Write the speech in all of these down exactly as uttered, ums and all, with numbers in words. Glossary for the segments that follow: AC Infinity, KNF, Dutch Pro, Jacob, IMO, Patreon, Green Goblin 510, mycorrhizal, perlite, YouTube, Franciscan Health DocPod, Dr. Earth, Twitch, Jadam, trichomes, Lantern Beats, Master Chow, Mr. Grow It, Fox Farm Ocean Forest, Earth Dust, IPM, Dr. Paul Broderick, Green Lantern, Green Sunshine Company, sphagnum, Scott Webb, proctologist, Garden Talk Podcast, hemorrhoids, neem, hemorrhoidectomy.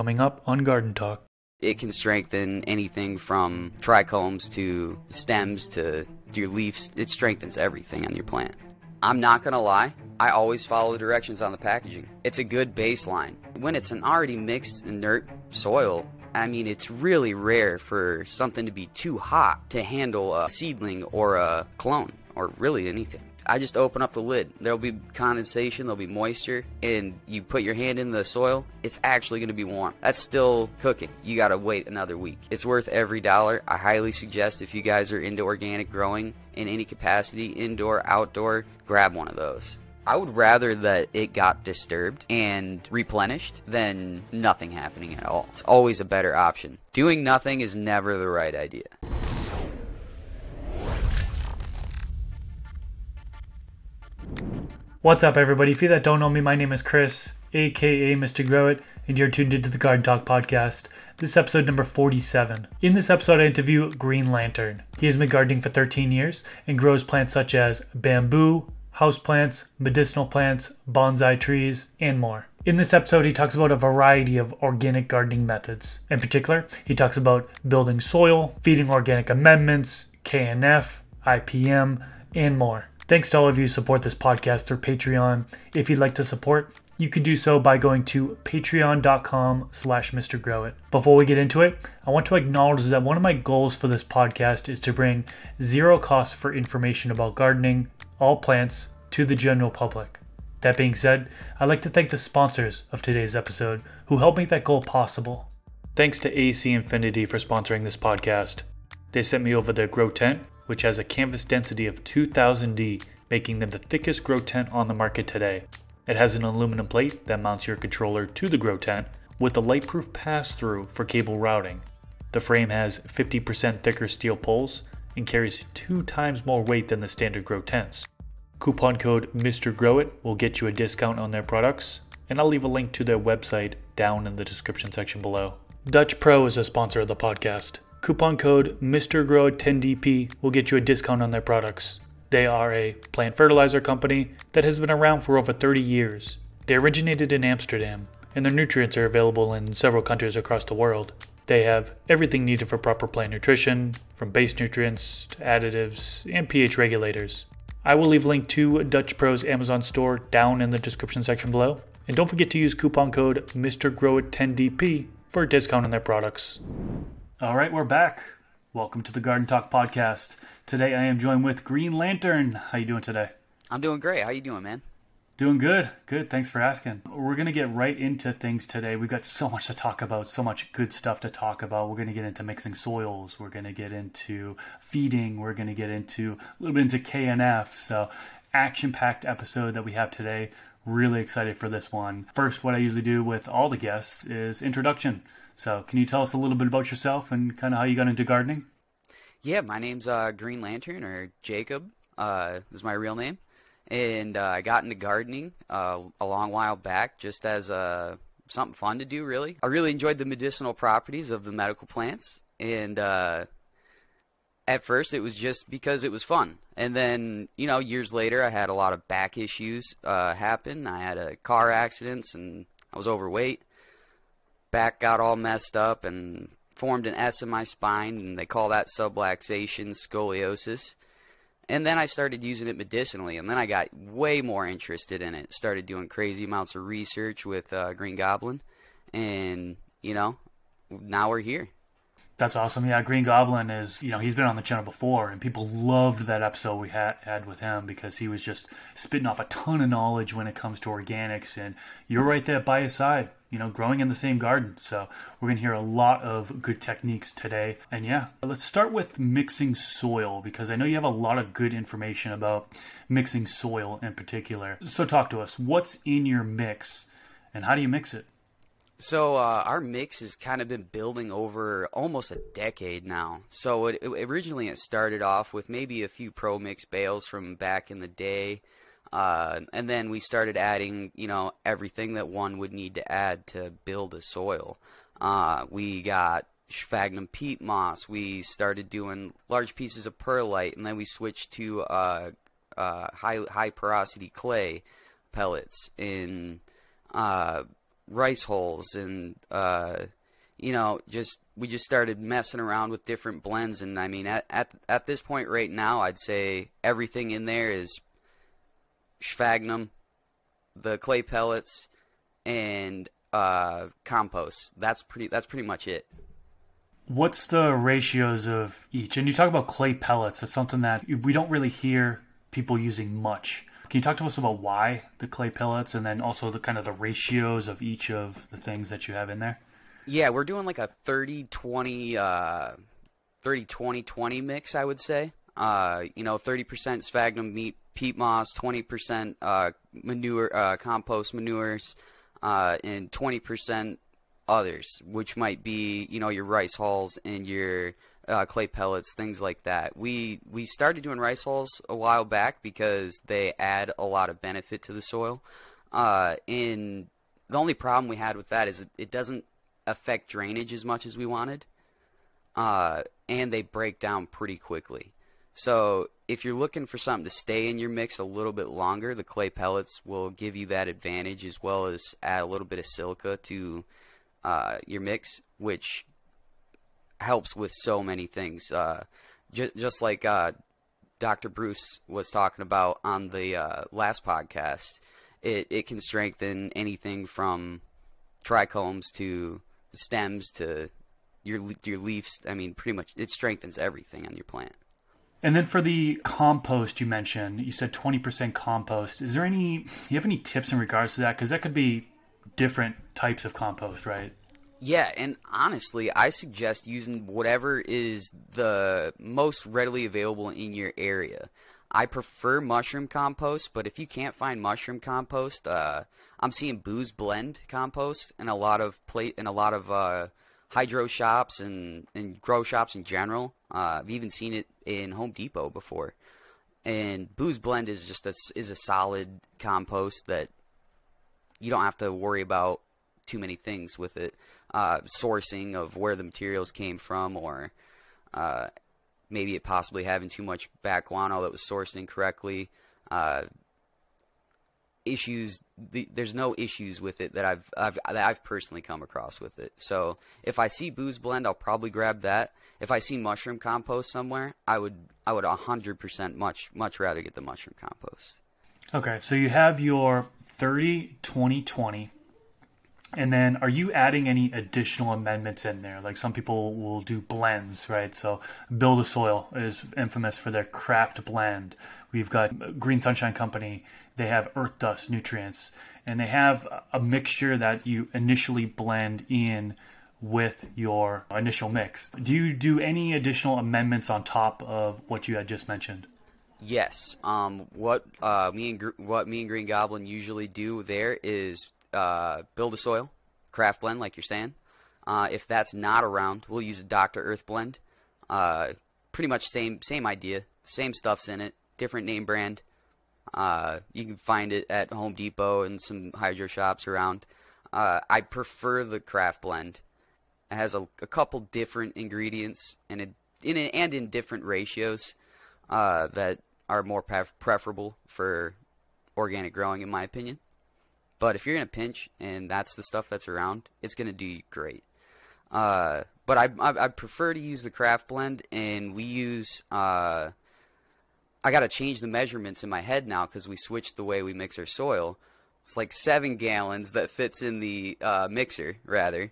coming up on Garden Talk. It can strengthen anything from trichomes to stems to your leaves. It strengthens everything on your plant. I'm not going to lie, I always follow the directions on the packaging. It's a good baseline. When it's an already mixed inert soil, I mean, it's really rare for something to be too hot to handle a seedling or a clone or really anything. I just open up the lid. There'll be condensation, there'll be moisture, and you put your hand in the soil, it's actually going to be warm. That's still cooking. You got to wait another week. It's worth every dollar. I highly suggest if you guys are into organic growing in any capacity, indoor, outdoor, grab one of those. I would rather that it got disturbed and replenished than nothing happening at all. It's always a better option. Doing nothing is never the right idea. What's up, everybody? If you that don't know me, my name is Chris, aka Mister Grow It, and you're tuned into the Garden Talk Podcast. This is episode number forty-seven. In this episode, I interview Green Lantern. He has been gardening for thirteen years and grows plants such as bamboo, houseplants, medicinal plants, bonsai trees, and more. In this episode, he talks about a variety of organic gardening methods. In particular, he talks about building soil, feeding organic amendments, K N F, I P M, and more. Thanks to all of you who support this podcast through Patreon. If you'd like to support, you can do so by going to patreon dot com slash Mister Grow It. Before we get into it, I want to acknowledge that one of my goals for this podcast is to bring zero cost for information about gardening, all plants, to the general public. That being said, I'd like to thank the sponsors of today's episode who helped make that goal possible. Thanks to A C Infinity for sponsoring this podcast. They sent me over their grow tent, which has a canvas density of two thousand D, making them the thickest grow tent on the market today. It has an aluminum plate that mounts your controller to the grow tent with a lightproof pass-through for cable routing. The frame has fifty percent thicker steel poles and carries two times more weight than the standard grow tents. Coupon code MrGrowIt will get you a discount on their products, and I'll leave a link to their website down in the description section below. Dutch Pro is a sponsor of the podcast. Coupon code MrGrowIt ten D P will get you a discount on their products. They are a plant fertilizer company that has been around for over thirty years. They originated in Amsterdam, and their nutrients are available in several countries across the world. They have everything needed for proper plant nutrition, from base nutrients to additives and pH regulators. I will leave a link to Dutch Pro's Amazon store down in the description section below. And don't forget to use coupon code MrGrowIt ten D P for a discount on their products. All right, we're back. Welcome to the Garden Talk Podcast. Today I am joined with Green Lantern. How you doing today? I'm doing great. How you doing, man? Doing good. Good. Thanks for asking. We're going to get right into things today. We've got so much to talk about, so much good stuff to talk about. We're going to get into mixing soils. We're going to get into feeding. We're going to get into a little bit into K N F. So action-packed episode that we have today. Really excited for this one. First, what I usually do with all the guests is introduction. So can you tell us a little bit about yourself and kind of how you got into gardening? Yeah, my name's uh, Green Lantern, or Jacob uh, is my real name. And uh, I got into gardening uh, a long while back, just as uh, something fun to do, really. I really enjoyed the medicinal properties of the medical plants. And uh, at first, it was just because it was fun. And then, you know, years later, I had a lot of back issues uh, happen. I had a car accident, and I was overweight. Back got all messed up and formed an S in my spine, and they call that subluxation scoliosis. And then I started using it medicinally, and then I got way more interested in it. Started doing crazy amounts of research with uh, Green Goblin, and, you know, now we're here. That's awesome. Yeah, Green Goblin is, you know, he's been on the channel before, and people loved that episode we had, had with him because he was just spitting off a ton of knowledge when it comes to organics, and you're right there by his side, you know, growing in the same garden. So we're going to hear a lot of good techniques today. And yeah, let's start with mixing soil, because I know you have a lot of good information about mixing soil in particular. So talk to us. What's in your mix and how do you mix it? So uh, our mix has kind of been building over almost a decade now. So it, it, originally it started off with maybe a few Pro Mix bales from back in the day. Uh, and then we started adding, you know, everything that one would need to add to build a soil. Uh, we got sphagnum peat moss. We started doing large pieces of perlite, and then we switched to uh, uh, high high porosity clay pellets. And uh, rice hulls, and uh, you know, just we just started messing around with different blends. And I mean, at at at this point right now, I'd say everything in there is sphagnum, the clay pellets, and uh, compost. That's pretty. That's pretty much it. What's the ratios of each? And you talk about clay pellets. That's something that we don't really hear people using much. Can you talk to us about why the clay pellets, and then also the kind of the ratios of each of the things that you have in there? Yeah, we're doing like a thirty twenty uh, thirty twenty twenty mix, I would say. Uh, you know, thirty percent sphagnum meat, peat moss, twenty percent uh, manure, uh, compost manures, uh, and twenty percent others, which might be, you know, your rice hulls and your uh, clay pellets, things like that. We we started doing rice hulls a while back because they add a lot of benefit to the soil. Uh, and the only problem we had with that is it, it doesn't affect drainage as much as we wanted, uh, and they break down pretty quickly. So if you're looking for something to stay in your mix a little bit longer, the clay pellets will give you that advantage, as well as add a little bit of silica to Uh, your mix, which helps with so many things. Uh, ju just like uh, Doctor Bruce was talking about on the uh, last podcast, it, it can strengthen anything from trichomes to stems to your, your leaves. I mean, pretty much it strengthens everything on your plant. And then for the compost you mentioned, you said twenty percent compost. Is there any, do you have any tips in regards to that? Because that could be different types of compost, right? Yeah, and honestly, I suggest using whatever is the most readily available in your area. I prefer mushroom compost, but if you can't find mushroom compost, uh, I'm seeing booze blend compost in a lot of plate in a lot of uh, hydro shops and and grow shops in general. Uh, I've even seen it in Home Depot before. And booze blend is just a, is a solid compost that you don't have to worry about too many things with it, uh, sourcing of where the materials came from, or uh, maybe it possibly having too much back guano that was sourced incorrectly. Uh, issues, the, there's no issues with it that I've, I've that I've personally come across with it. So if I see booze blend, I'll probably grab that. If I see mushroom compost somewhere, I would I would one hundred percent much much rather get the mushroom compost. Okay, so you have your thirty twenty twenty, and then are you adding any additional amendments in there? Like some people will do blends, right? So Build a Soil is infamous for their craft blend. We've got Green Sunshine Company. They have Earth Dust nutrients, and they have a mixture that you initially blend in with your initial mix. Do you do any additional amendments on top of what you had just mentioned? Yes. Um, what uh, me and what me and Green Goblin usually do there is uh, Build a Soil, craft blend, like you're saying. Uh, if that's not around, we'll use a Doctor Earth blend. Uh, pretty much same same idea, same stuff's in it, different name brand. Uh, you can find it at Home Depot and some hydro shops around. Uh, I prefer the craft blend. It has a, a couple different ingredients and in, in and in different ratios uh, that are more pref preferable for organic growing, in my opinion. But if you're in a pinch and that's the stuff that's around, it's going to do you great. Uh, but I, I, I prefer to use the craft blend, and we use uh, I got to change the measurements in my head now because we switched the way we mix our soil. It's like seven gallons that fits in the uh, mixer, rather.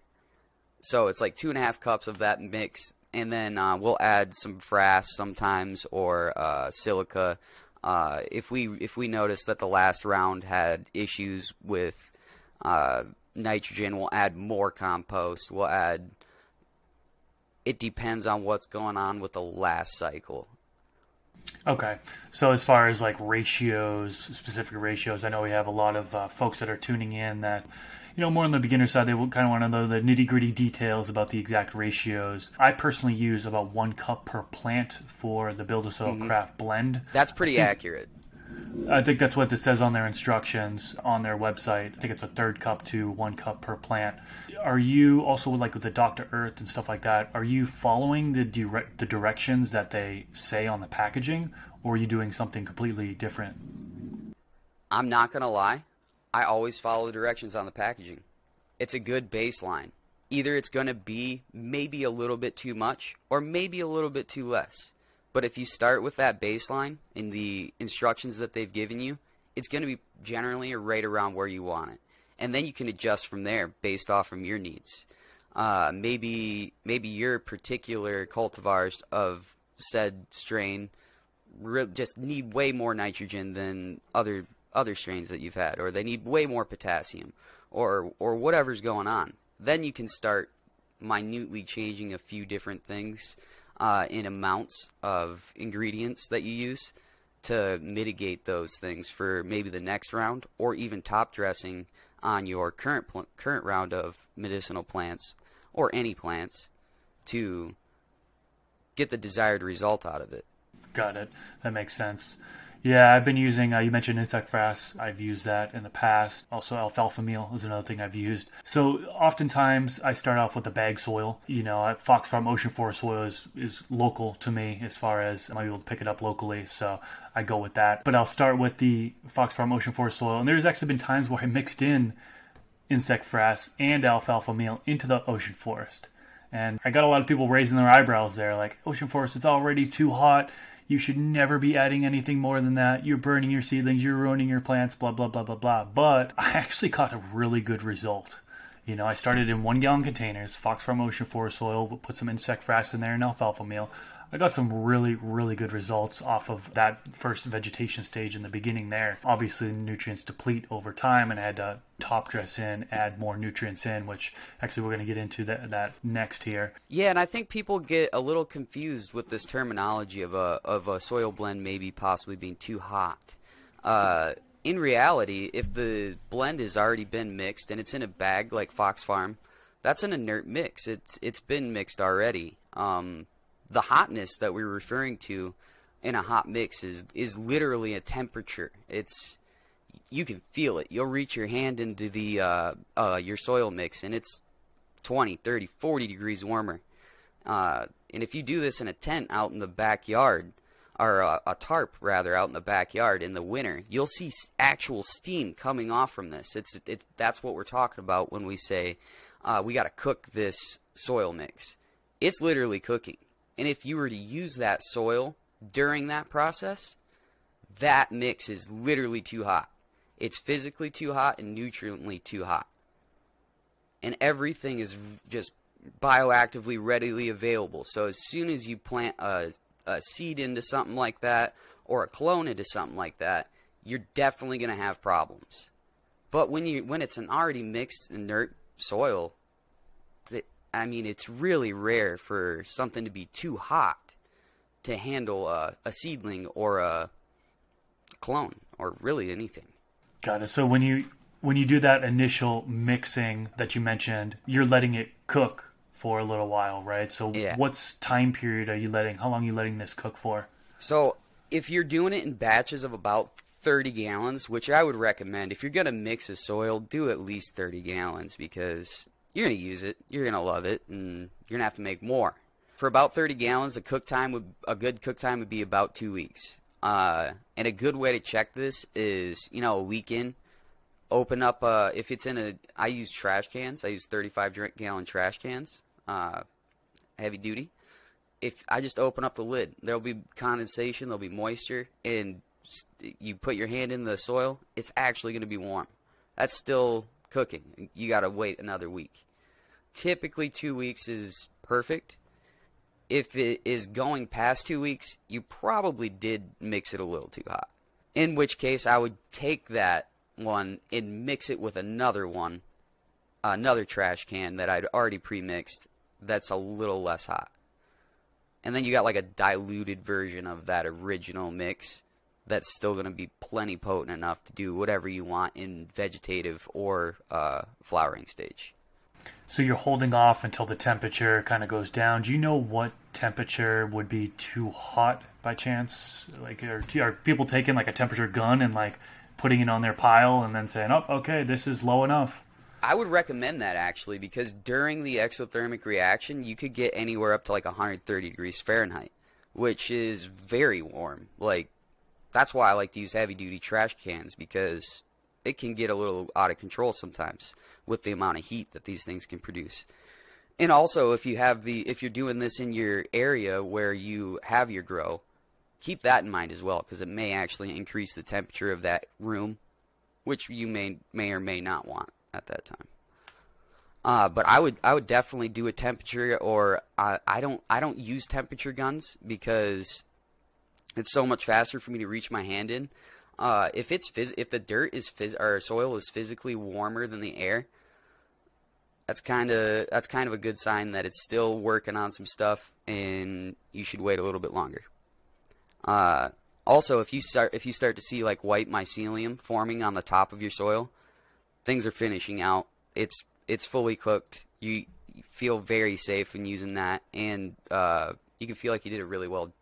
So it's like two and a half cups of that mix. And then uh, we'll add some frass sometimes, or uh, silica, uh, if we if we notice that the last round had issues with uh, nitrogen. We'll add more compost. We'll add. It depends on what's going on with the last cycle. Okay, so as far as like ratios, specific ratios, I know we have a lot of uh, folks that are tuning in that, you know, more on the beginner side, they kind of want to know the nitty-gritty details about the exact ratios. I personally use about one cup per plant for the Build a Soil mm-hmm. craft blend. That's pretty I think, accurate. I think that's what it says on their instructions on their website. I think it's a third cup to one cup per plant. Are you also, like with the Doctor Earth and stuff like that, are you following the, dire the directions that they say on the packaging, or are you doing something completely different? I'm not going to lie. I always follow the directions on the packaging. it's a good baseline. Either it's going to be maybe a little bit too much or maybe a little bit too less. But if you start with that baseline and the instructions that they've given you, it's going to be generally right around where you want it. And then you can adjust from there based off from your needs. Uh, maybe maybe your particular cultivars of said strain just need way more nitrogen than other other strains that you've had, or they need way more potassium, or or whatever's going on. Then you can start minutely changing a few different things uh, in amounts of ingredients that you use to mitigate those things for maybe the next round, or even top dressing on your current current round of medicinal plants or any plants to get the desired result out of it. Got it. That makes sense. Yeah, I've been using, uh, you mentioned insect frass. I've used that in the past. Also alfalfa meal is another thing I've used. So oftentimes I start off with a bag soil. You know, Fox Farm Ocean Forest soil is, is local to me as far as I'm able to pick it up locally. So I go with that. But I'll start with the Fox Farm Ocean Forest soil. And there's actually been times where I mixed in insect frass and alfalfa meal into the ocean forest. And I got a lot of people raising their eyebrows there, like, ocean forest, it's already too hot. You should never be adding anything more than that. You're burning your seedlings. You're ruining your plants, blah, blah, blah, blah, blah. But I actually got a really good result. You know, I started in one gallon containers, Fox Farm Ocean Forest soil, put some insect frass in there and alfalfa meal. I got some really, really good results off of that first vegetation stage in the beginning there. Obviously, the nutrients deplete over time, and I had to top dress in, add more nutrients in, which actually we're going to get into that, that next here. Yeah, and I think people get a little confused with this terminology of a, of a soil blend maybe possibly being too hot. Uh, in reality, if the blend has already been mixed and it's in a bag like Fox Farm, that's an inert mix. It's It's been mixed already. Um... The hotness that we're referring to in a hot mix is is literally a temperature. It's you can feel it. You'll reach your hand into the uh, uh, your soil mix, and it's twenty, thirty, forty degrees warmer. Uh, and if you do this in a tent out in the backyard, or a, a tarp rather, out in the backyard in the winter, you'll see actual steam coming off from this. It's it's that's what we're talking about when we say uh, we got to cook this soil mix. It's literally cooking. And if you were to use that soil during that process, that mix is literally too hot. It's physically too hot and nutriently too hot. And everything is just bioactively readily available. So as soon as you plant a, a seed into something like that, or a clone into something like that, you're definitely going to have problems. But when you when it's an already mixed inert soil, I mean, it's really rare for something to be too hot to handle a, a seedling or a clone or really anything. Got it. So when you when you do that initial mixing that you mentioned, you're letting it cook for a little while, right? So yeah. What's time period are you letting? How long are you letting this cook for? So if you're doing it in batches of about thirty gallons, which I would recommend, if you're going to mix a soil, do at least thirty gallons because you're going to use it, you're going to love it, and you're going to have to make more. For about thirty gallons, a cook time would, a good cook time would be about two weeks. Uh, and a good way to check this is, you know, a weekend, open up, a, if it's in a, I use trash cans, I use thirty-five gallon trash cans, uh, heavy duty. If I just open up the lid, there'll be condensation, there'll be moisture, and you put your hand in the soil, it's actually going to be warm. That's still cooking. You got to wait another week. Typically two weeks is perfect. If it is going past two weeks, you probably did mix it a little too hot. In which case, I would take that one and mix it with another one, another trash can that I'd already pre-mixed that's a little less hot. And then you got like a diluted version of that original mix that's still going to be plenty potent enough to do whatever you want in vegetative or uh, flowering stage. So you're holding off until the temperature kind of goes down. Do you know what temperature would be too hot by chance? Like, are, are people taking like a temperature gun and like putting it on their pile and then saying, oh, okay, this is low enough? I would recommend that actually, because during the exothermic reaction, you could get anywhere up to like one hundred thirty degrees Fahrenheit, which is very warm. Like, that's why I like to use heavy-duty trash cans, because it can get a little out of control sometimes with the amount of heat that these things can produce. And also, if you have the if you're doing this in your area where you have your grow, keep that in mind as well, because it may actually increase the temperature of that room, which you may may or may not want at that time. Uh, but I would I would definitely do a temperature, or I, I don't I don't use temperature guns because it's so much faster for me to reach my hand in. Uh, if it's phys if the dirt is phys or soil is physically warmer than the air, that's kind of that's kind of a good sign that it's still working on some stuff, and you should wait a little bit longer. Uh, also, if you start if you start to see like white mycelium forming on the top of your soil, things are finishing out. It's it's fully cooked. You, you feel very safe in using that, and uh, you can feel like you did a really well,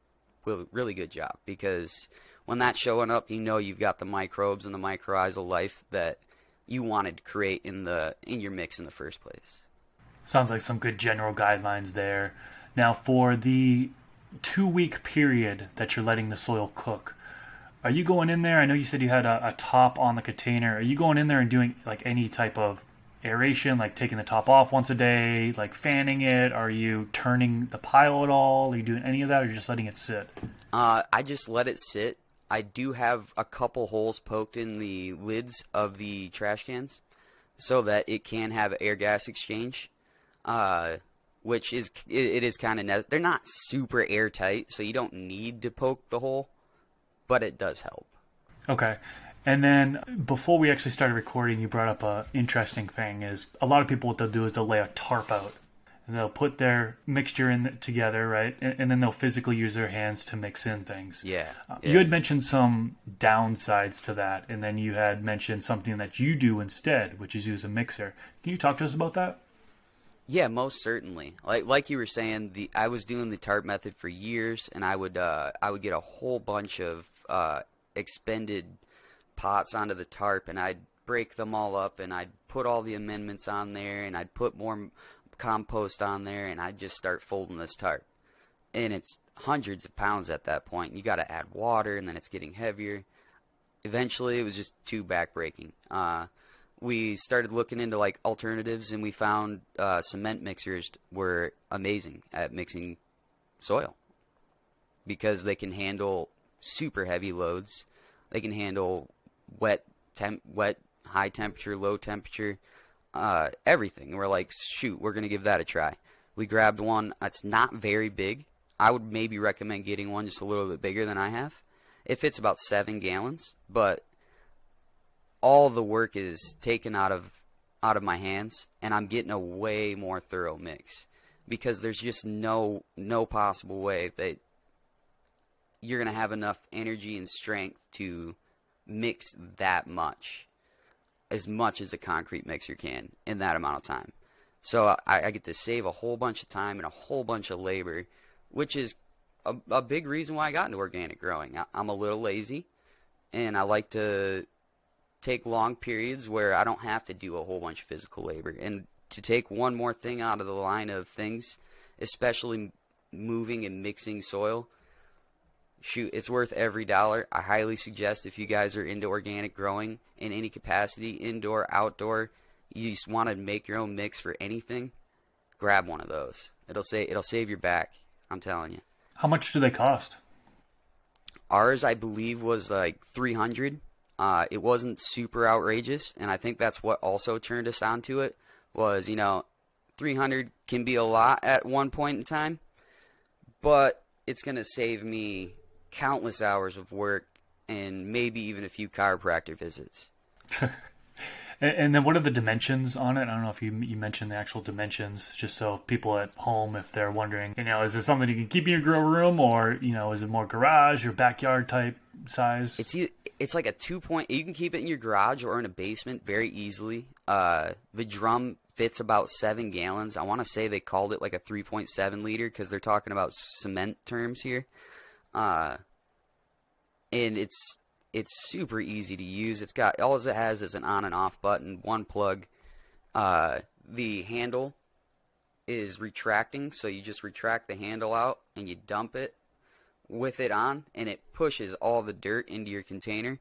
really good job, because when that's showing up, you know you've got the microbes and the mycorrhizal life that you wanted to create in the in your mix in the first place. Sounds like some good general guidelines there. Now, for the two-week period that you're letting the soil cook, are you going in there? I know you said you had a, a top on the container. Are you going in there and doing like any type of aeration, like taking the top off once a day, like fanning it? Are you turning the pile at all? Are you doing any of that, or are you just letting it sit? Uh, I just let it sit. I do have a couple holes poked in the lids of the trash cans so that it can have air gas exchange, uh, which is it, it is kind of they're not super airtight, so you don't need to poke the hole, but it does help. Okay. And then before we actually started recording, you brought up a interesting thing. Is a lot of people, what they'll do is they'll lay a tarp out, and they'll put their mixture in together, right? And, and then they'll physically use their hands to mix in things. Yeah, uh, yeah. You had mentioned some downsides to that, and then you had mentioned something that you do instead, which is use a mixer. Can you talk to us about that? Yeah, most certainly. Like like you were saying, the I was doing the tarp method for years, and I would uh, I would get a whole bunch of uh, expended pots onto the tarp, and I'd break them all up, and I'd put all the amendments on there, and I'd put more compost on there, and I'd just start folding this tarp, and it's hundreds of pounds at that point. You got to add water, and then it's getting heavier. Eventually it was just too backbreaking. Uh, we started looking into like alternatives, and we found uh, cement mixers were amazing at mixing soil because they can handle super heavy loads. They can handle wet, temp, wet, high temperature, low temperature, uh, everything. And we're like, shoot, we're going to give that a try. We grabbed one that's not very big. I would maybe recommend getting one just a little bit bigger than I have. It fits about seven gallons, but all the work is taken out of, out of my hands, and I'm getting a way more thorough mix because there's just no, no possible way that you're going to have enough energy and strength to mix that much, as much as a concrete mixer can in that amount of time. So I, I get to save a whole bunch of time and a whole bunch of labor, which is a, a big reason why I got into organic growing. I, I'm a little lazy, and I like to take long periods where I don't have to do a whole bunch of physical labor. And to take one more thing out of the line of things, especially moving and mixing soil, shoot, it's worth every dollar. I highly suggest if you guys are into organic growing in any capacity, indoor, outdoor, you just want to make your own mix for anything, grab one of those. It'll say it'll save your back, I'm telling you. How much do they cost? Ours, I believe, was like three hundred dollars. Uh, it wasn't super outrageous, and I think that's what also turned us on to it was, you know, three hundred dollars can be a lot at one point in time, but it's going to save me countless hours of work and maybe even a few chiropractor visits. and, and then what are the dimensions on it? I don't know if you, you mentioned the actual dimensions, just so people at home, if they're wondering, you know, is this something you can keep in your grow room, or, you know, is it more garage or backyard type size? It's it's like a two point, you can keep it in your garage or in a basement very easily. Uh, the drum fits about seven gallons. I want to say they called it like a three point seven liter because they're talking about cement terms here. Uh, and it's it's super easy to use. It's got all it has is an on and off button, one plug. Uh, the handle is retracting, so you just retract the handle out and you dump it with it on, and it pushes all the dirt into your container,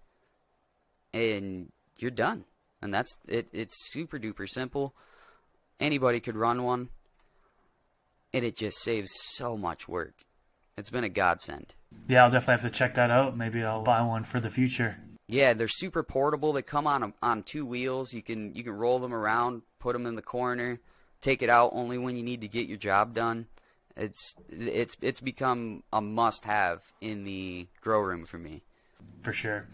and you're done. And that's it. It's super duper simple. Anybody could run one, and it just saves so much work. It's been a godsend. Yeah, I'll definitely have to check that out. Maybe I'll buy one for the future. Yeah, they're super portable. They come on on two wheels. You can you can roll them around, put them in the corner, take it out only when you need to get your job done. It's it's it's become a must-have in the grow room for me. For sure.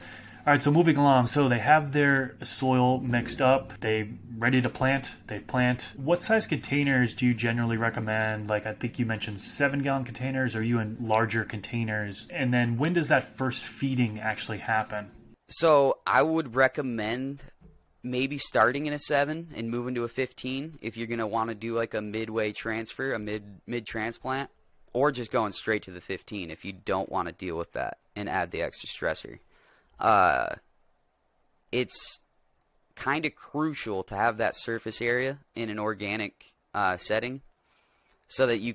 All right, so moving along. So they have their soil mixed up. They ready to plant. They plant. What size containers do you generally recommend? Like, I think you mentioned seven-gallon containers. Are you in larger containers? And then when does that first feeding actually happen? So I would recommend maybe starting in a seven and moving to a fifteen if you're going to want to do like a midway transfer, a mid, mid-transplant, or just going straight to the fifteen if you don't want to deal with that and add the extra stressor. Uh, it's kind of crucial to have that surface area in an organic uh, setting, so that you,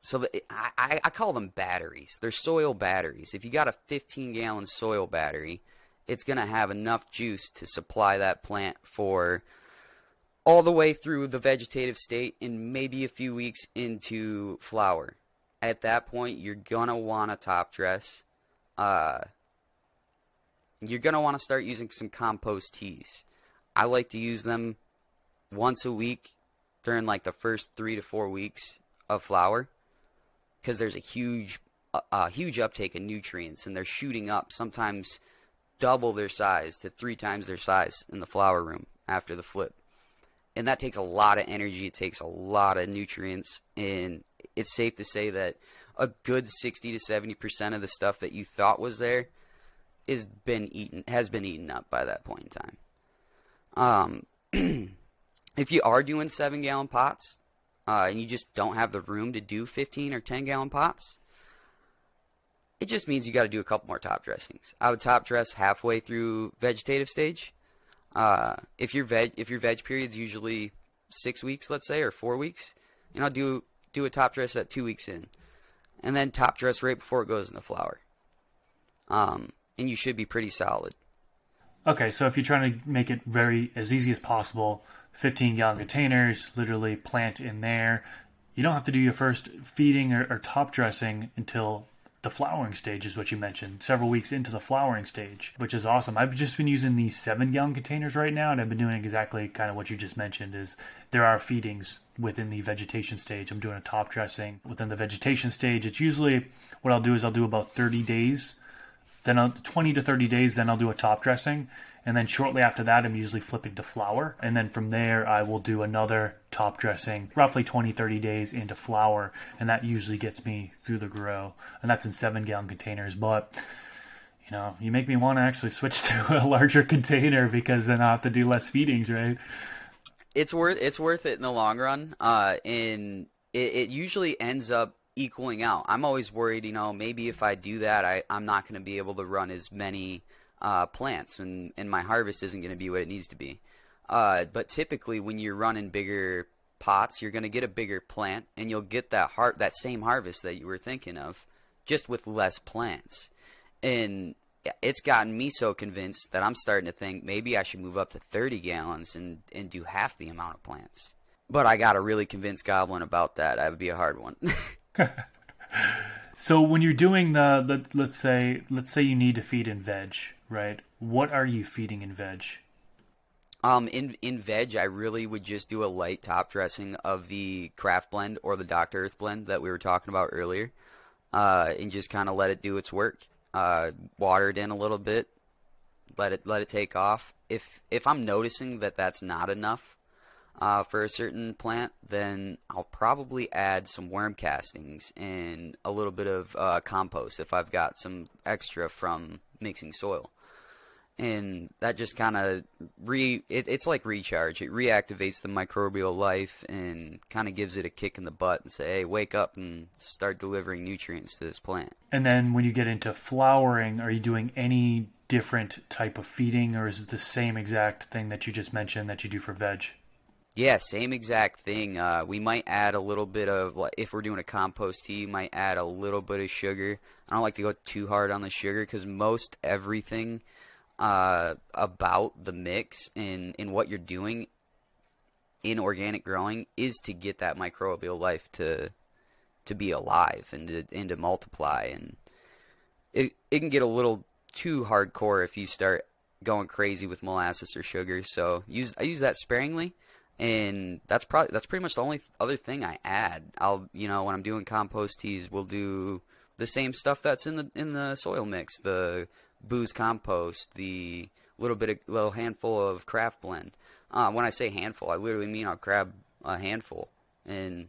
so that I, I call them batteries. They're soil batteries. If you got a fifteen gallon soil battery, it's gonna have enough juice to supply that plant for all the way through the vegetative state and maybe a few weeks into flower. At that point, you're gonna wanna top dress. Uh, You're going to want to start using some compost teas. I like to use them once a week during like the first three to four weeks of flower, because there's a huge a huge uptake of nutrients, and they're shooting up sometimes double their size to three times their size in the flower room after the flip. And that takes a lot of energy. It takes a lot of nutrients, and it's safe to say that a good sixty to seventy percent of the stuff that you thought was there is been eaten has been eaten up by that point in time. Um, if you are doing seven gallon pots uh, and you just don't have the room to do fifteen or ten gallon pots, it just means you got to do a couple more top dressings. I would top dress halfway through vegetative stage. Uh, if your veg if your veg period's usually six weeks, let's say, or four weeks, you know, do do a top dress at two weeks in, and then top dress right before it goes into flower. Um. And you should be pretty solid. Okay, so if you're trying to make it very as easy as possible, fifteen gallon containers, literally plant in there. You don't have to do your first feeding or, or top dressing until the flowering stage, is what you mentioned, several weeks into the flowering stage, which is awesome. I've just been using these seven gallon containers right now, and I've been doing exactly kind of what you just mentioned. Is there are feedings within the vegetation stage. I'm doing a top dressing within the vegetation stage. It's usually what I'll do is I'll do about thirty days. Then I'll, twenty to thirty days, then I'll do a top dressing. And then shortly after that, I'm usually flipping to flower. And then from there, I will do another top dressing, roughly twenty, thirty days into flower. And that usually gets me through the grow. And that's in seven gallon containers. But, you know, you make me want to actually switch to a larger container, because then I'll have to do less feedings, right? It's worth, it's worth it in the long run. Uh, and it, it usually ends up equaling out. I'm always worried, you know, maybe if I do that, I, I'm not going to be able to run as many uh, plants, and, and my harvest isn't going to be what it needs to be. Uh, but typically when you're running bigger pots, you're going to get a bigger plant, and you'll get that har- that same harvest that you were thinking of, just with less plants. And it's gotten me so convinced that I'm starting to think maybe I should move up to thirty gallons and, and do half the amount of plants. But I got to really convince Goblin about that. That would be a hard one. So when you're doing the, the let's say let's say you need to feed in veg, right? What are you feeding in veg? Um, in in veg, I really would just do a light top dressing of the Craft Blend or the Doctor Earth Blend that we were talking about earlier, uh, and just kind of let it do its work. Uh, water it in a little bit, let it let it take off. If if I'm noticing that that's not enough Uh, for a certain plant, then I'll probably add some worm castings and a little bit of uh, compost if I've got some extra from mixing soil. And that just kind of re it, it's like recharge. It reactivates the microbial life and kind of gives it a kick in the butt and say, hey, wake up and start delivering nutrients to this plant. And then when you get into flowering, are you doing any different type of feeding, or is it the same exact thing that you just mentioned that you do for veg? Yeah, same exact thing. Uh, we might add a little bit of, if we're doing a compost tea, you might add a little bit of sugar. I don't like to go too hard on the sugar, because most everything uh, about the mix and, and what you're doing in organic growing is to get that microbial life to to be alive and to, and to multiply. And it, it can get a little too hardcore if you start going crazy with molasses or sugar. So use I use that sparingly. And that's probably that's pretty much the only other thing I add. I'll you know when I'm doing compost teas, we'll do the same stuff that's in the in the soil mix, the booze compost, the little bit of little handful of craft blend. Uh, when I say handful, I literally mean I'll grab a handful and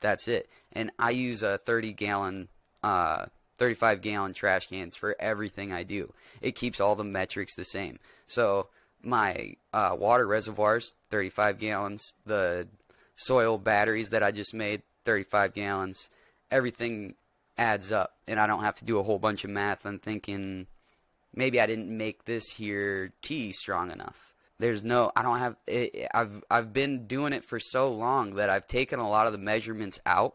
that's it. And I use a thirty gallon, uh, thirty-five gallon trash cans for everything I do. It keeps all the metrics the same. So my uh, water reservoirs, thirty-five gallons, the soil batteries that I just made, thirty-five gallons, everything adds up, and I don't have to do a whole bunch of math. I'm thinking maybe I didn't make this here tea strong enough. There's no, I don't have, it, I've, I've been doing it for so long that I've taken a lot of the measurements out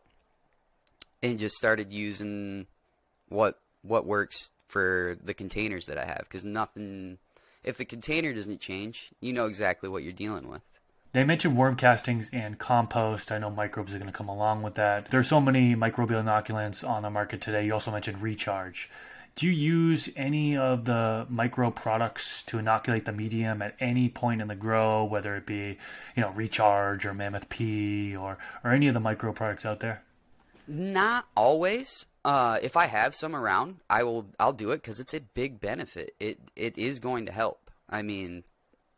and just started using what, what works for the containers that I have, because nothing... If the container doesn't change, you know exactly what you're dealing with. They mentioned worm castings and compost. I know microbes are going to come along with that. There's so many microbial inoculants on the market today. You also mentioned recharge. Do you use any of the micro products to inoculate the medium at any point in the grow, whether it be, you know, recharge or mammoth pea or, or any of the micro products out there? Not always. Uh, if I have some around, I will. I'll do it because it's a big benefit. It it is going to help. I mean,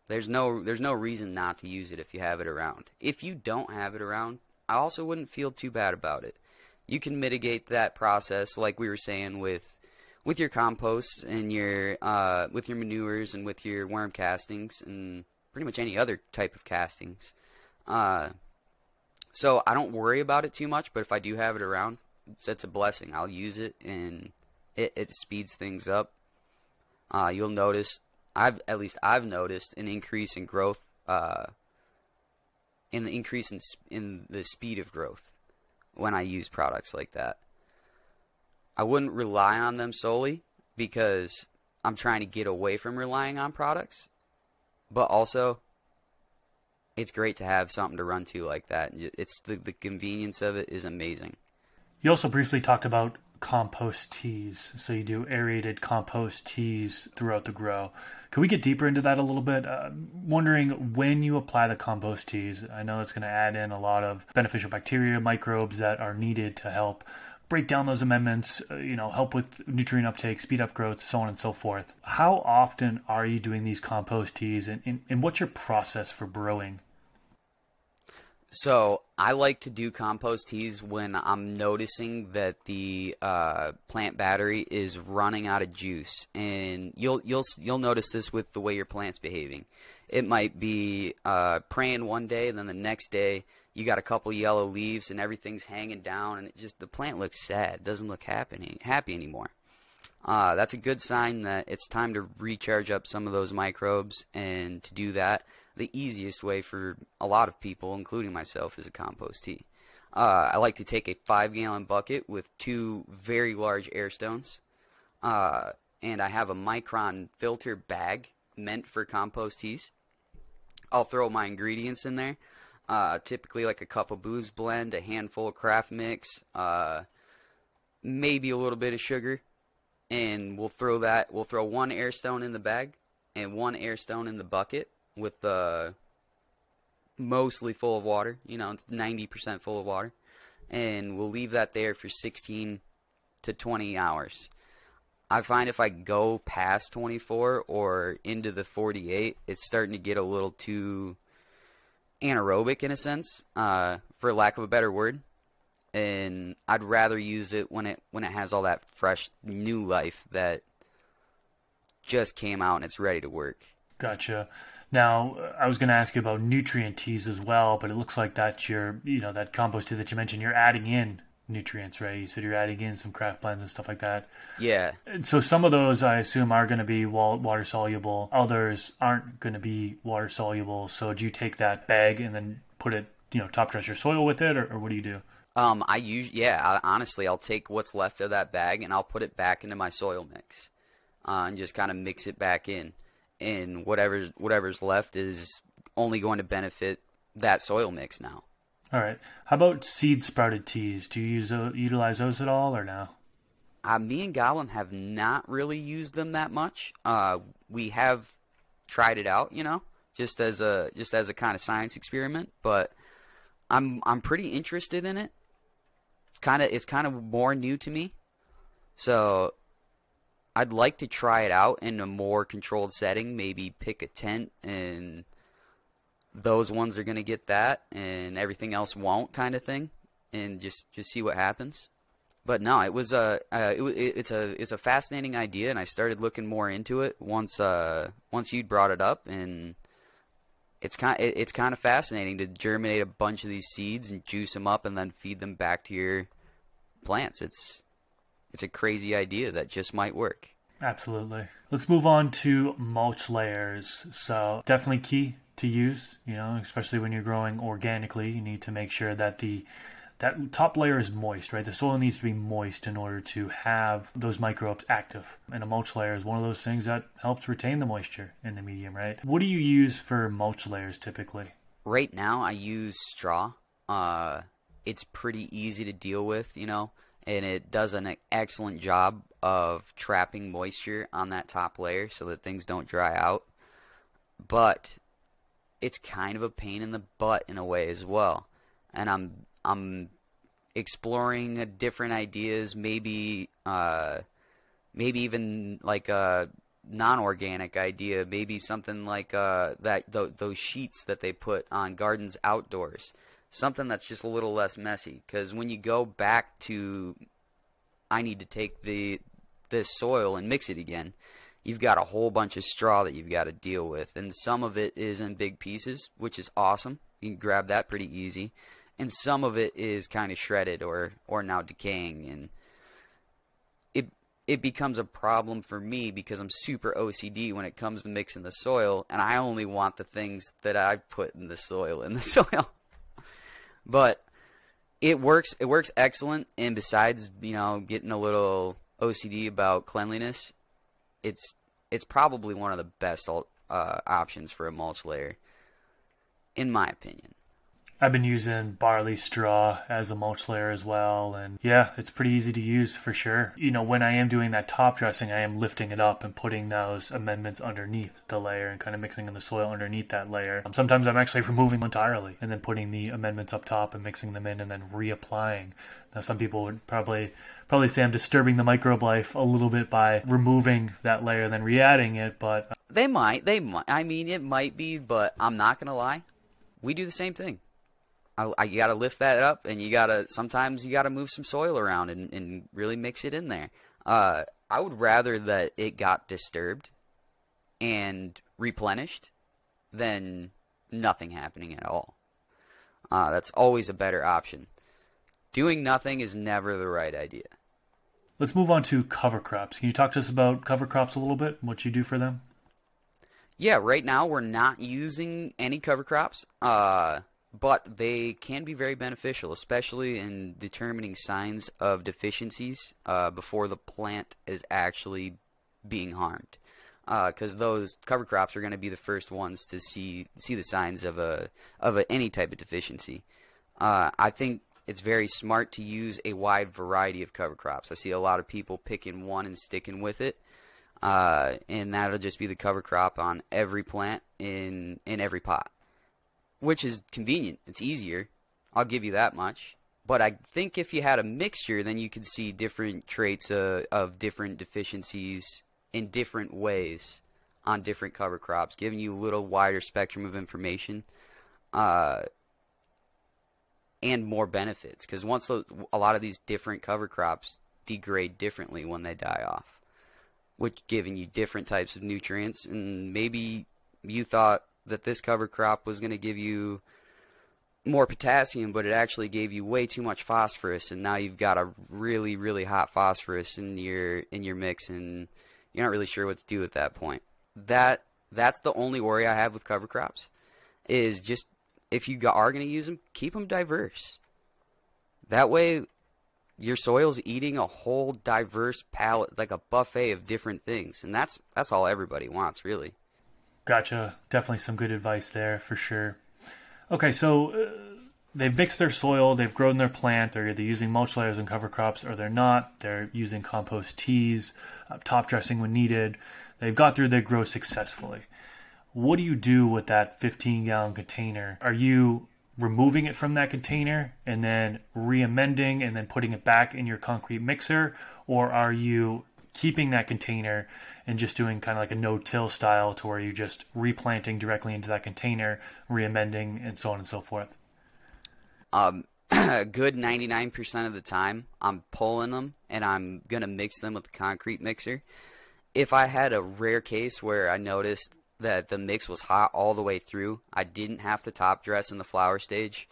there's no there's no reason not to use it if you have it around. If you don't have it around, I also wouldn't feel too bad about it. You can mitigate that process, like we were saying, with with your composts and your uh, with your manures and with your worm castings and pretty much any other type of castings. Uh, so I don't worry about it too much. But if I do have it around, it's a blessing. I'll use it, and it, it speeds things up. Uh, you'll notice, I've at least I've noticed an increase in growth, uh, in the increase in in the speed of growth when I use products like that. I wouldn't rely on them solely because I'm trying to get away from relying on products, but also it's great to have something to run to like that. It's the the convenience of it is amazing. You also briefly talked about compost teas. So you do aerated compost teas throughout the grow. Can we get deeper into that a little bit? Uh, wondering when you apply the compost teas. I know it's going to add in a lot of beneficial bacteria, microbes that are needed to help break down those amendments, you know, help with nutrient uptake, speed up growth, so on and so forth. How often are you doing these compost teas, and, and, and what's your process for brewing? So I like to do compost teas when I'm noticing that the uh, plant battery is running out of juice, and you'll you'll you'll notice this with the way your plant's behaving. It might be uh, praying one day, and then the next day you got a couple yellow leaves, and everything's hanging down, and it just the plant looks sad, doesn't look happy happy anymore. Uh, that's a good sign that it's time to recharge up some of those microbes, and to do that, the easiest way for a lot of people, including myself, is a compost tea. Uh, I like to take a five gallon bucket with two very large air stones, uh, and I have a micron filter bag meant for compost teas. I'll throw my ingredients in there, uh, typically like a cup of booze blend, a handful of craft mix, uh, maybe a little bit of sugar, and we'll throw that. We'll throw one air stone in the bag and one air stone in the bucket, with the uh, mostly full of water. You know, it's ninety percent full of water, and we'll leave that there for sixteen to twenty hours. I find if I go past twenty-four or into the forty-eight, it's starting to get a little too anaerobic in a sense, uh, for lack of a better word, and I'd rather use it when it when it has all that fresh new life that just came out and it's ready to work. Gotcha. Now, I was going to ask you about nutrient teas as well, but it looks like that you're, you know, that compost tea that you mentioned, you're adding in nutrients, right? You said you're adding in some craft blends and stuff like that. Yeah. And so some of those, I assume, are going to be water soluble. Others aren't going to be water soluble. So do you take that bag and then put it, you know, top dress your soil with it, or, or what do you do? Um, I usually, yeah, I, honestly, I'll take what's left of that bag and I'll put it back into my soil mix. uh, and just kind of mix it back in. And whatever whatever's left is only going to benefit that soil mix now. All right. How about seed sprouted teas? Do you use utilize those at all or no? Uh, me and Goblin have not really used them that much. Uh, we have tried it out, you know, just as a just as a kind of science experiment. But I'm I'm pretty interested in it. It's kind of it's kind of more new to me, so I'd like to try it out in a more controlled setting. Maybe pick a tent and those ones are going to get that and everything else won't, kind of thing, and just just see what happens. But no, it was a uh, it, it's a it's a fascinating idea, and I started looking more into it once uh once you'd brought it up, and it's kind it, it's kind of fascinating to germinate a bunch of these seeds and juice them up and then feed them back to your plants. It's it's a crazy idea that just might work. Absolutely. Let's move on to mulch layers. So definitely key to use, you know, especially when you're growing organically, you need to make sure that the That top layer is moist, right? The soil needs to be moist in order to have those microbes active. And a mulch layer is one of those things that helps retain the moisture in the medium, right? What do you use for mulch layers typically? Right now, I use straw. Uh, it's pretty easy to deal with, you know, and it does an excellent job of trapping moisture on that top layer so that things don't dry out. But it's kind of a pain in the butt in a way as well. And I'm I'm exploring different ideas, maybe uh, maybe even like a non-organic idea, maybe something like uh, that th those sheets that they put on gardens outdoors, something that's just a little less messy. Because when you go back to, I need to take the this soil and mix it again, you've got a whole bunch of straw that you've got to deal with, and some of it is in big pieces, which is awesome. You can grab that pretty easy. And some of it is kind of shredded or, or now decaying, and it it becomes a problem for me because I'm super O C D when it comes to mixing the soil, and I only want the things that I put in the soil in the soil. But it works it works excellent, and besides, you know, getting a little O C D about cleanliness, it's it's probably one of the best uh, options for a mulch layer, in my opinion. I've been using barley straw as a mulch layer as well, and yeah, it's pretty easy to use for sure. You know, when I am doing that top dressing, I am lifting it up and putting those amendments underneath the layer and kind of mixing in the soil underneath that layer. Um, sometimes I'm actually removing them entirely and then putting the amendments up top and mixing them in and then reapplying. Now, some people would probably probably say I'm disturbing the microbe life a little bit by removing that layer and then re-adding it, but... Uh, they might, they might. I mean, it might be, but I'm not going to lie. We do the same thing. I, I, you got to lift that up, and you got to sometimes you got to move some soil around and, and really mix it in there. Uh, I would rather that it got disturbed and replenished than nothing happening at all. Uh, that's always a better option. Doing nothing is never the right idea. Let's move on to cover crops. Can you talk to us about cover crops a little bit, what you do for them? Yeah, right now we're not using any cover crops. Uh... But they can be very beneficial, especially in determining signs of deficiencies uh, before the plant is actually being harmed. Because uh, those cover crops are going to be the first ones to see see the signs of a of a, any type of deficiency. Uh, I think it's very smart to use a wide variety of cover crops. I see a lot of people picking one and sticking with it, uh, and that'll just be the cover crop on every plant in in every pot. Which is convenient. It's easier. I'll give you that much. But I think if you had a mixture, then you could see different traits uh, of different deficiencies in different ways on different cover crops, giving you a little wider spectrum of information uh, and more benefits. Because once the, a lot of these different cover crops degrade differently when they die off, which giving you different types of nutrients. And maybe you thought that this cover crop was going to give you more potassium, but it actually gave you way too much phosphorus, and now you've got a really, really hot phosphorus in your in your mix, and you're not really sure what to do at that point. That that's the only worry I have with cover crops, is just if you are going to use them, keep them diverse. That way, your soil's eating a whole diverse palette, like a buffet of different things. And that's that's all everybody wants, really. Gotcha. Definitely some good advice there for sure. Okay, so uh, they've mixed their soil, they've grown their plant, they're either using mulch layers and cover crops or they're not. They're using compost teas, uh, top dressing when needed. They've got through their grow successfully. What do you do with that fifteen gallon container? Are you removing it from that container and then re-amending and then putting it back in your concrete mixer? Or are you keeping that container and just doing kind of like a no-till style to where you're just replanting directly into that container, re-amending, and so on and so forth? Um, a good ninety-nine percent of the time, I'm pulling them and I'm going to mix them with the concrete mixer. If I had a rare case where I noticed that the mix was hot all the way through, I didn't have to top dress in the flower stage,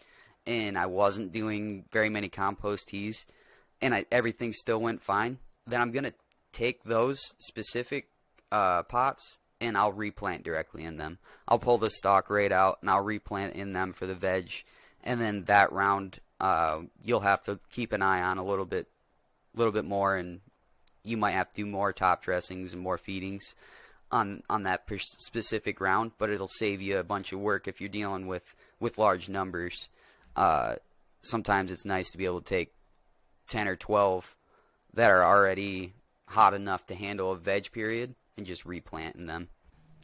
and I wasn't doing very many compost teas, and I, everything still went fine, then I'm going to take those specific uh, pots and I'll replant directly in them. I'll pull the stalk right out and I'll replant in them for the veg, and then that round uh, you'll have to keep an eye on a little bit, little bit more, and you might have to do more top dressings and more feedings on on that specific round, but it'll save you a bunch of work if you're dealing with with large numbers. Uh, sometimes it's nice to be able to take ten or twelve that are already hot enough to handle a veg period and just replanting them.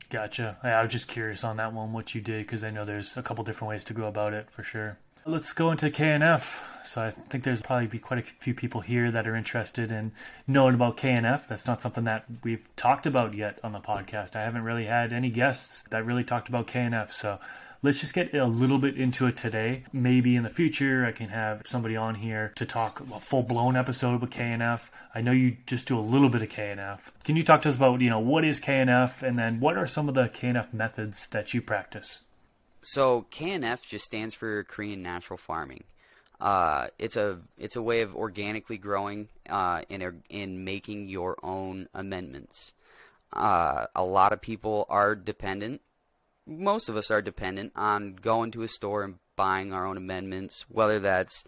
Gotcha. I was just curious on that one, what you did, because I know there's a couple different ways to go about it for sure. Let's go into K N F. So I think there's probably be quite a few people here that are interested in knowing about K N F. That's not something that we've talked about yet on the podcast. I haven't really had any guests that really talked about K N F. So let's just get a little bit into it today. Maybe in the future I can have somebody on here to talk a full-blown episode with K N F. I know you just do a little bit of K N F. Can you talk to us about, you know, what is K N F, and then what are some of the K N F methods that you practice? So K N F just stands for Korean Natural Farming. Uh, it's a it's a way of organically growing uh, and in making your own amendments. Uh, a lot of people are dependent. Most of us are dependent on going to a store and buying our own amendments, whether that's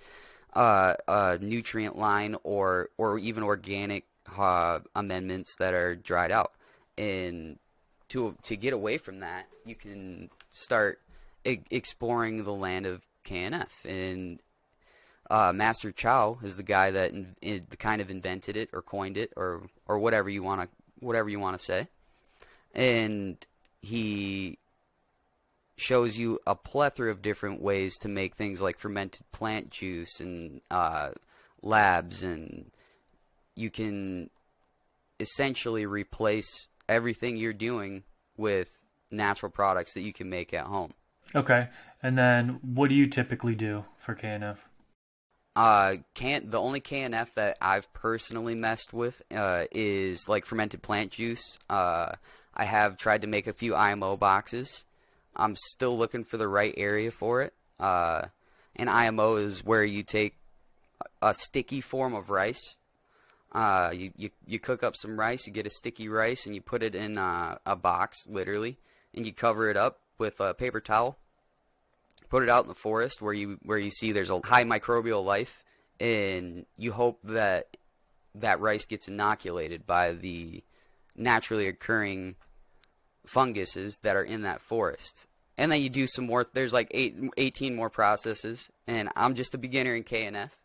uh, a nutrient line or or even organic uh, amendments that are dried out. And to to get away from that, you can start exploring the land of K N F, and uh, Master Chow is the guy that in, in, kind of invented it or coined it, or or whatever you want to whatever you want to say, and he shows you a plethora of different ways to make things like fermented plant juice and uh, labs, and you can essentially replace everything you're doing with natural products that you can make at home. Okay, and then what do you typically do for K N F? Uh, can't, the only K N F that I've personally messed with uh, is like fermented plant juice. Uh, I have tried to make a few I M O boxes. I'm still looking for the right area for it. Uh, and I M O is where you take a sticky form of rice. Uh, you, you, you cook up some rice, you get a sticky rice, and you put it in a, a box, literally, and you cover it up with a paper towel, put it out in the forest where you where you see there's a high microbial life, and you hope that that rice gets inoculated by the naturally occurring funguses that are in that forest. And then you do some more. There's like eight, eighteen more processes, and I'm just a beginner in K N F,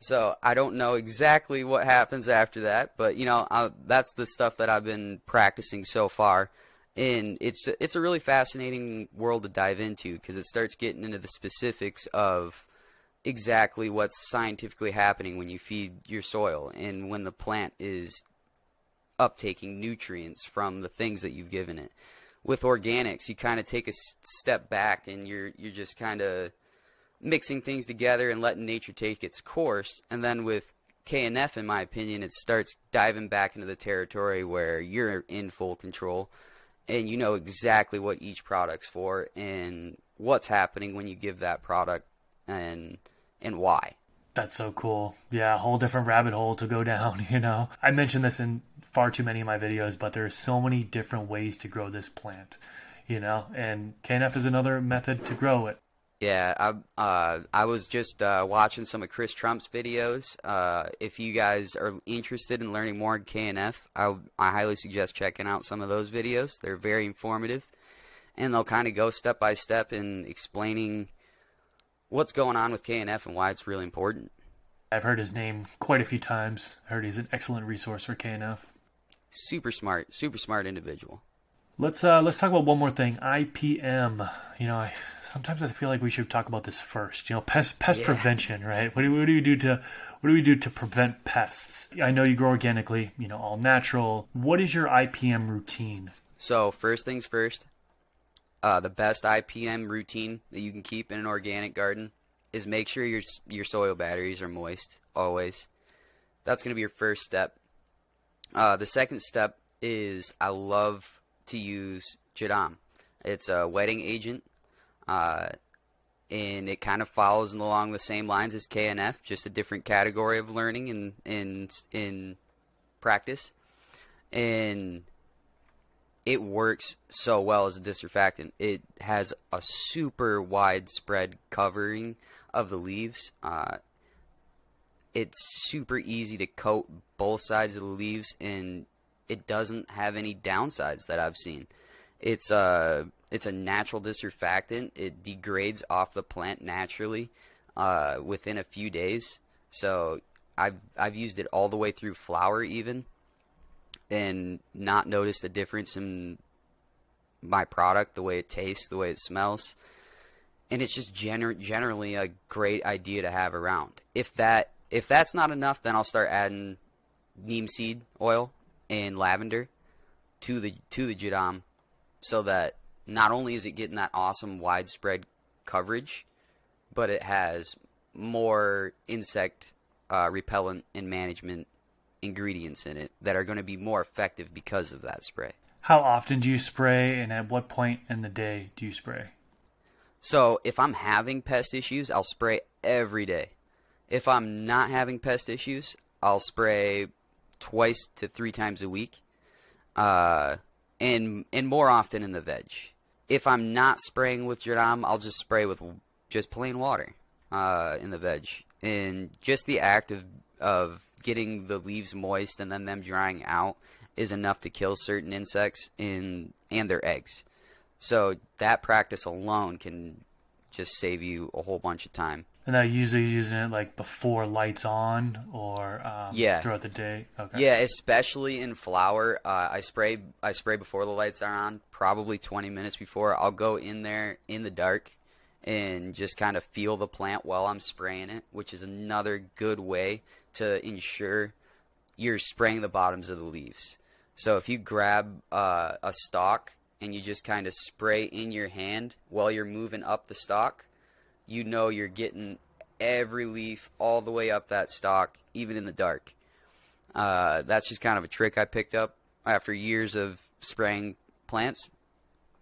so I don't know exactly what happens after that. But you know, I, that's the stuff that I've been practicing so far. And it's it's a really fascinating world to dive into, because it starts getting into the specifics of exactly what's scientifically happening when you feed your soil and when the plant is uptaking nutrients from the things that you've given it. With organics, you kind of take a step back and you're you're just kind of mixing things together and letting nature take its course. And then with K N F, in my opinion, it starts diving back into the territory where you're in full control, and you know exactly what each product's for and what's happening when you give that product and and why. That's so cool. Yeah, a whole different rabbit hole to go down, you know. I mentioned this in far too many of my videos, but there are so many different ways to grow this plant, you know, and K N F is another method to grow it. Yeah, I uh, I was just uh, watching some of Chris Trump's videos. Uh, if you guys are interested in learning more on K N F, I, I highly suggest checking out some of those videos. They're very informative, and they'll kind of go step by step in explaining what's going on with K N F and why it's really important. I've heard his name quite a few times. I heard he's an excellent resource for K N F. Super smart, super smart individual. Let's uh, let's talk about one more thing. I P M. You know, I, sometimes I feel like we should talk about this first. You know, pest pest yeah. prevention, right? What do what do we do to what do we do to prevent pests? I know you grow organically, you know, all natural. What is your I P M routine? So first things first, uh, the best I P M routine that you can keep in an organic garden is make sure your your soil batteries are moist always. That's going to be your first step. Uh, the second step is I love to use Jadam. It's a wetting agent, uh, and it kind of follows along the same lines as K N F, just a different category of learning and in, in, in practice. And it works so well as a disurfactant. It has a super widespread covering of the leaves. Uh, it's super easy to coat both sides of the leaves, and it doesn't have any downsides that I've seen. It's a, it's a natural disurfactant. It degrades off the plant naturally uh, within a few days. So I've, I've used it all the way through flower even, and not noticed a difference in my product, the way it tastes, the way it smells. And it's just gener generally a great idea to have around. If that if that's not enough, then I'll start adding neem seed oil and lavender to the to the Jadam, so that not only is it getting that awesome widespread coverage, but it has more insect uh, repellent and management ingredients in it that are going to be more effective because of that spray. How often do you spray, and at what point in the day do you spray? So if I'm having pest issues, I'll spray every day. If I'm not having pest issues, I'll spray twice to three times a week, uh, and and more often in the veg. If I'm not spraying with Jadam, I'll just spray with just plain water uh, in the veg. And just the act of, of getting the leaves moist and then them drying out is enough to kill certain insects in, and their eggs. So that practice alone can just save you a whole bunch of time. And they're usually using it like before lights on, or um, yeah. throughout the day. Okay. Yeah, especially in flower. Uh, I spray I spray before the lights are on, probably twenty minutes before. I'll go in there in the dark and just kind of feel the plant while I'm spraying it, which is another good way to ensure you're spraying the bottoms of the leaves. So if you grab uh, a stalk and you just kind of spray in your hand while you're moving up the stalk, you know you're getting every leaf all the way up that stalk, even in the dark. Uh, that's just kind of a trick I picked up after years of spraying plants,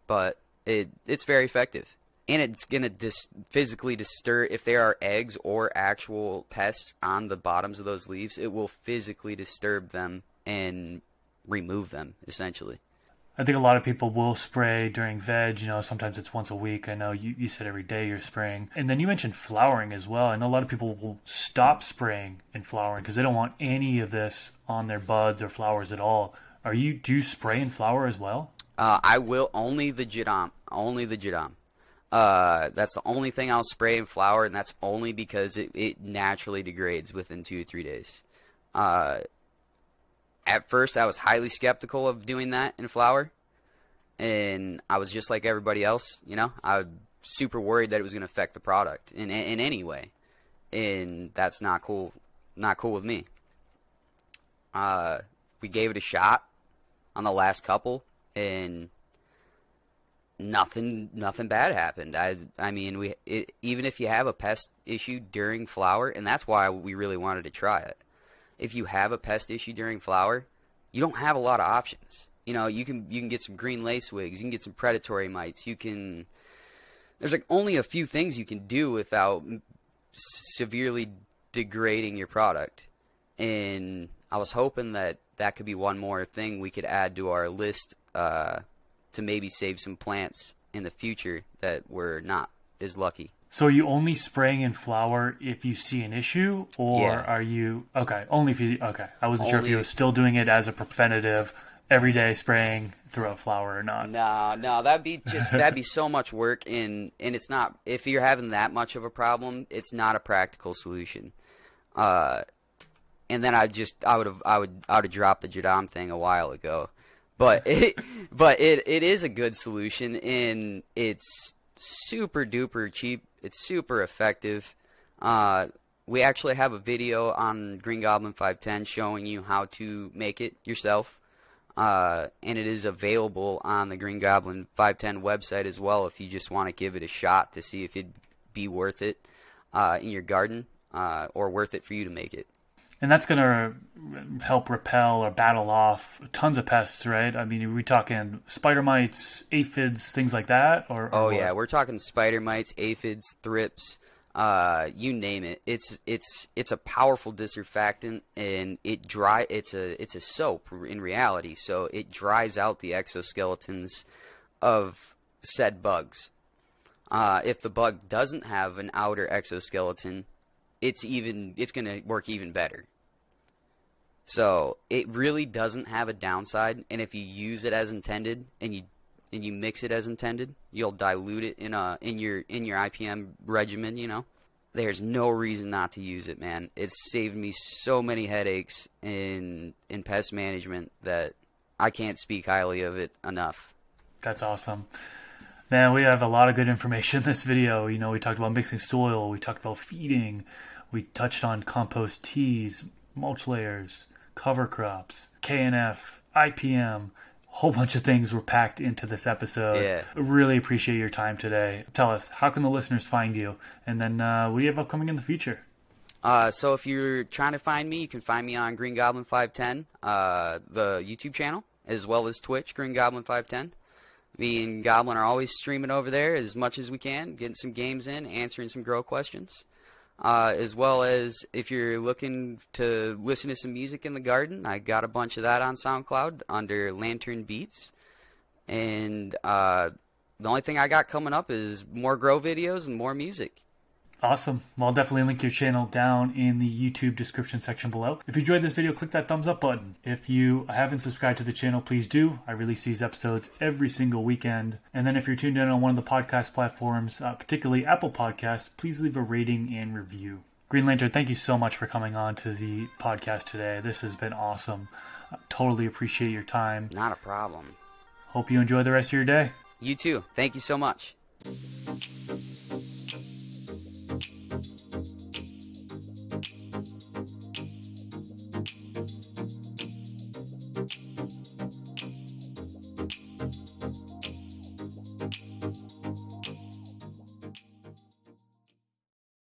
but it it's very effective. And it's going to dis physically disturb, if there are eggs or actual pests on the bottoms of those leaves, it will physically disturb them and remove them, essentially. I think a lot of people will spray during veg, you know, sometimes it's once a week. I know you, you said every day you're spraying. And then you mentioned flowering as well. I know a lot of people will stop spraying and flowering because they don't want any of this on their buds or flowers at all. Are you, do you spray and flower as well? Uh, I will, only the Jadam, only the Jadam. Uh, that's the only thing I'll spray and flower, and that's only because it, it naturally degrades within two to three days. Uh, At first, I was highly skeptical of doing that in flower, and I was just like everybody else, you know. I was super worried that it was going to affect the product in, in any way, and that's not cool, not cool with me. Uh, we gave it a shot on the last couple, and nothing, nothing bad happened. I, I mean, we it, even if you have a pest issue during flower, and that's why we really wanted to try it. If you have a pest issue during flower, you don't have a lot of options. You know, you can you can get some green lacewigs, you can get some predatory mites, you can. There's like only a few things you can do without severely degrading your product, and I was hoping that that could be one more thing we could add to our list uh, to maybe save some plants in the future that were not as lucky. So are you only spraying in flower if you see an issue, or yeah. are you okay? Only if you okay. I wasn't only sure if you were still doing it as a preventative, everyday spraying throughout flower or not. No, no, that'd be just that'd be so much work, and and it's not. If you're having that much of a problem, it's not a practical solution. Uh, and then I just I would have I would I would have dropped the Jadam thing a while ago, but it but it it is a good solution, and it's super duper cheap. It's super effective. Uh, we actually have a video on Green Goblin five ten showing you how to make it yourself. Uh, and it is available on the Green Goblin five ten website as well if you just want to give it a shot to see if it'd be worth it uh, in your garden uh, or worth it for you to make it. And that's going to help repel or battle off tons of pests, right? I mean, are we talking spider mites, aphids, things like that? Or, or oh, yeah. What? We're talking spider mites, aphids, thrips, uh, you name it. It's it's it's a powerful disurfactant, and it dry. It's a, it's a soap in reality, so it dries out the exoskeletons of said bugs. Uh, if the bug doesn't have an outer exoskeleton, it's even it's going to work even better. So it really doesn't have a downside, and if you use it as intended and you and you mix it as intended, you'll dilute it in a in your in your I P M regimen, you know. There's no reason not to use it, man. It's saved me so many headaches in in pest management that I can't speak highly of it enough. That's awesome. Man, we have a lot of good information in this video. You know, we talked about mixing soil, we talked about feeding, we touched on compost teas, mulch layers, cover crops, K N F, I P M. A whole bunch of things were packed into this episode. Yeah. Really appreciate your time today. Tell us, how can the listeners find you? And then uh, what do you have upcoming in the future? Uh, so if you're trying to find me, you can find me on Green Goblin five ten, uh, the YouTube channel, as well as Twitch, Green Goblin five ten. Me and Goblin are always streaming over there as much as we can, getting some games in, answering some grow questions. Uh, as well as if you're looking to listen to some music in the garden, I got a bunch of that on SoundCloud under Lantern Beats. And uh, the only thing I got coming up is more grow videos and more music. Awesome. Well, I'll definitely link your channel down in the YouTube description section below. If you enjoyed this video, click that thumbs up button. If you haven't subscribed to the channel, please do. I release these episodes every single weekend. And then if you're tuned in on one of the podcast platforms, uh, particularly Apple Podcasts, please leave a rating and review. Green Lantern, thank you so much for coming on to the podcast today. This has been awesome. I totally appreciate your time. Not a problem. Hope you enjoy the rest of your day. You too. Thank you so much.